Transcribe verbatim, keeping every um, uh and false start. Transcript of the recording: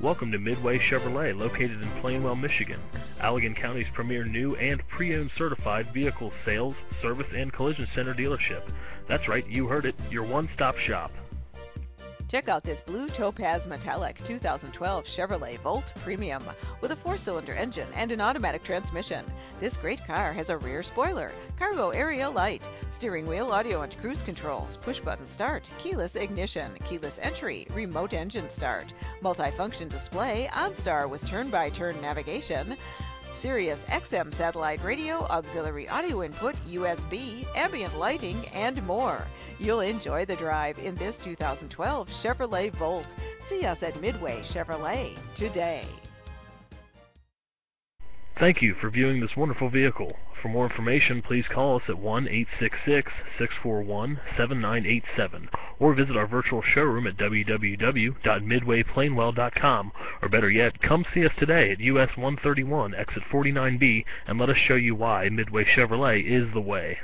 Welcome to Midway Chevrolet, located in Plainwell, Michigan, Allegan County's premier new and pre-owned certified vehicle sales, service, and collision center dealership. That's right, you heard it, your one-stop shop. Check out this Blue Topaz Metallic two thousand twelve Chevrolet Volt Premium with a four-cylinder engine and an automatic transmission. This great car has a rear spoiler, cargo area light, steering wheel audio and cruise controls, push-button start, keyless ignition, keyless entry, remote engine start, multi-function display, OnStar with turn-by-turn navigation, Sirius X M satellite radio, auxiliary audio input, U S B, ambient lighting, and more. You'll enjoy the drive in this two thousand twelve Chevrolet Volt. See us at Midway Chevrolet today. Thank you for viewing this wonderful vehicle. For more information, please call us at one eight six six, six four one, seven nine eight seven or visit our virtual showroom at w w w dot midway plainwell dot com, or better yet, come see us today at U S one thirty-one, exit forty-nine B, and let us show you why Midway Chevrolet is the way.